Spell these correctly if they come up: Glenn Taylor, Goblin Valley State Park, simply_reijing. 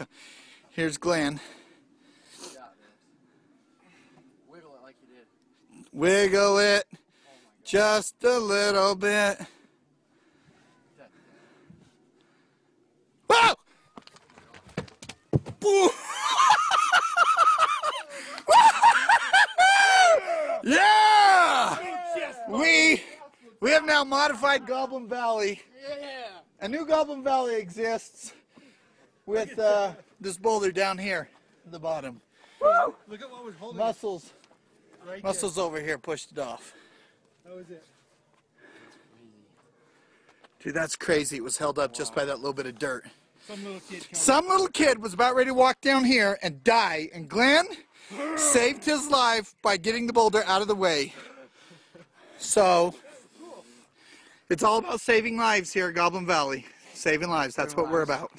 So here's Glenn. Good job, man. Wiggle it like you did. Wiggle it just a little bit. Whoa! Boo! Yeah! We have now modified Goblin Valley. Yeah! A new Goblin Valley exists with this boulder down here at the bottom. Woo! Look at what was holding Muscles. Right Muscles there. Over here pushed it off. That was it. Dude, that's crazy. It was held up just by that little bit of dirt. Some little kid was about ready to walk down here and die, and Glenn saved his life by getting the boulder out of the way. So, it's all about saving lives here at Goblin Valley. Saving lives, that's what we're about.